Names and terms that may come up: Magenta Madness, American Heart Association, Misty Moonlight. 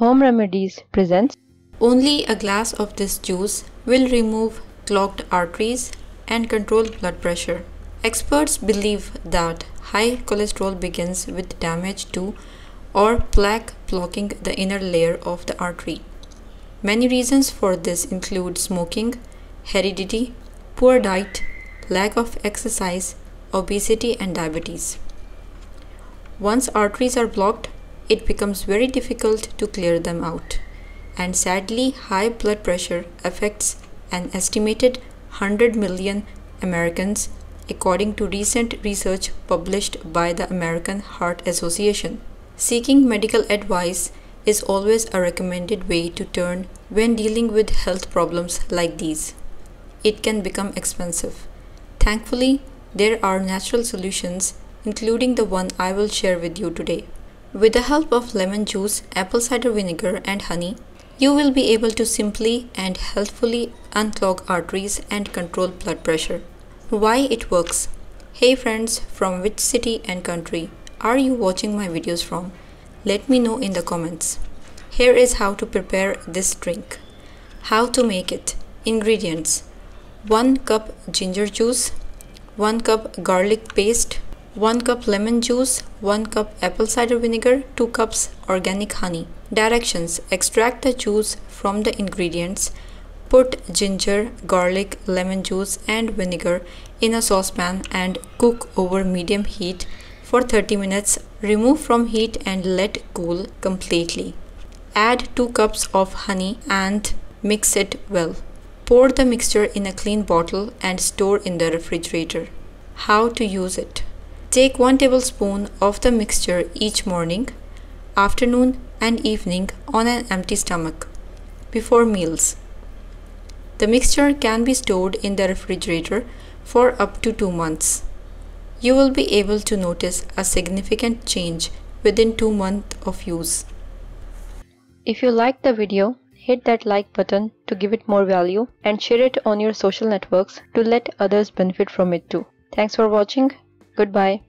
home remedies presents. Only a glass of this juice will remove clogged arteries and control blood pressure. Experts believe that high cholesterol begins with damage to or plaque blocking the inner layer of the artery. Many reasons for this include smoking, heredity, poor diet, lack of exercise, obesity, and diabetes. Once arteries are blocked, it becomes very difficult to clear them out. And sadly, high blood pressure affects an estimated 100 million Americans, according to recent research published by the American Heart Association. Seeking medical advice is always a recommended way to turn when dealing with health problems like these. It can become expensive. Thankfully, there are natural solutions, including the one I will share with you today. With the help of lemon juice, apple cider vinegar, and honey, you will be able to simply and healthfully unclog arteries and control blood pressure. Why it works? Hey friends, from which city and country are you watching my videos from? Let me know in the comments. Here is how to prepare this drink. How to make it. Ingredients: 1 cup ginger juice, 1 cup garlic paste, 1 cup lemon juice, 1 cup apple cider vinegar, 2 cups organic honey. Directions: extract the juice from the ingredients. Put ginger, garlic, lemon juice, and vinegar in a saucepan and cook over medium heat for 30 minutes. Remove from heat and let cool completely. Add 2 cups of honey and mix it well. Pour the mixture in a clean bottle and store in the refrigerator. How to use it? Take 1 tablespoon of the mixture each morning, afternoon, and evening on an empty stomach, before meals. The mixture can be stored in the refrigerator for up to 2 months. You will be able to notice a significant change within 2 months of use. If you liked the video, hit that like button to give it more value and share it on your social networks to let others benefit from it too. Thanks for watching. Goodbye.